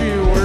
you were.